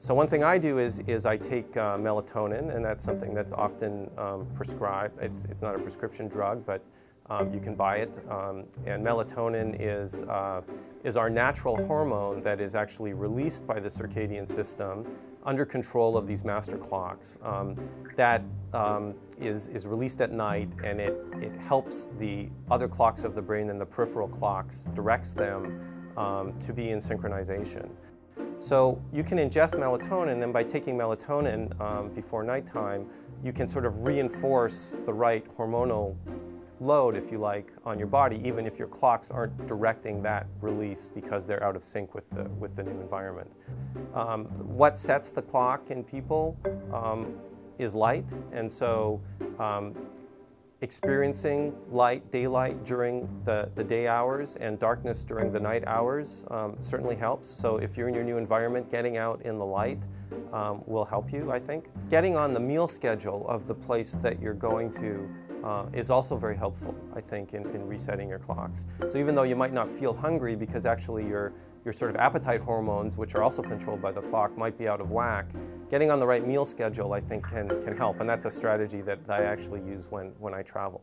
So one thing I do is I take melatonin, and that's something that's often prescribed. It's not a prescription drug, but you can buy it. And melatonin is our natural hormone that is actually released by the circadian system under control of these master clocks. That is released at night, and it helps the other clocks of the brain and the peripheral clocks, directs them to be in synchronization. So you can ingest melatonin, and by taking melatonin before nighttime, you can sort of reinforce the right hormonal load, if you like, on your body, even if your clocks aren't directing that release because they're out of sync with the new environment. What sets the clock in people is light, and so experiencing light, daylight during the day hours and darkness during the night hours certainly helps. So if you're in your new environment, getting out in the light will help you, I think. Getting on the meal schedule of the place that you're going to is also very helpful, I think, in resetting your clocks. So even though you might not feel hungry, because actually your sort of appetite hormones, which are also controlled by the clock, might be out of whack, getting on the right meal schedule, I think, can help. And that's a strategy that I actually use when I travel.